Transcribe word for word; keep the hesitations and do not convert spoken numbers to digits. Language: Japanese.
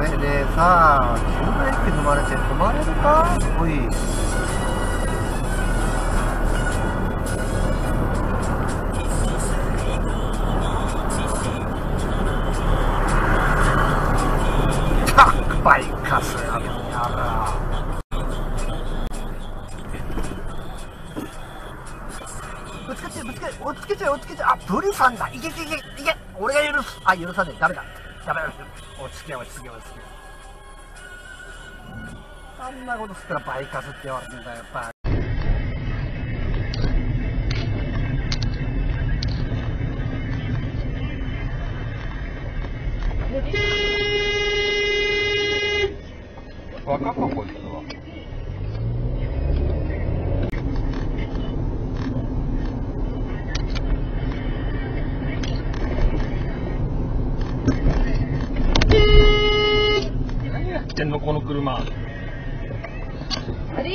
メでさあ、じゅうばいって踏まれて止まれるか。おいバイカスやらぶつけてぶつけておっつけちゃうおっつけちゃう、あブリさんだ、いけいけいけいけ、俺が許す、あ許さねえ、ダメだダメだ、おっつけおっつけおっつけ、あんなことすったらバイカスって言われるんだよやっぱ。バカかこいつは。何やってんのこの車。あれ。